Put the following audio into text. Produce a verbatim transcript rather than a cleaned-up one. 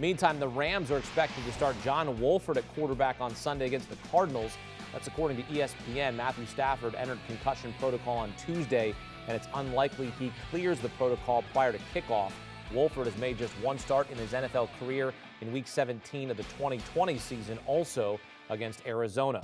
Meantime, the Rams are expected to start John Wolford at quarterback on Sunday against the Cardinals. That's according to E S P N. Matthew Stafford entered concussion protocol on Tuesday, and it's unlikely he clears the protocol prior to kickoff. Wolford has made just one start in his N F L career in Week seventeen of the twenty twenty season, also against Arizona.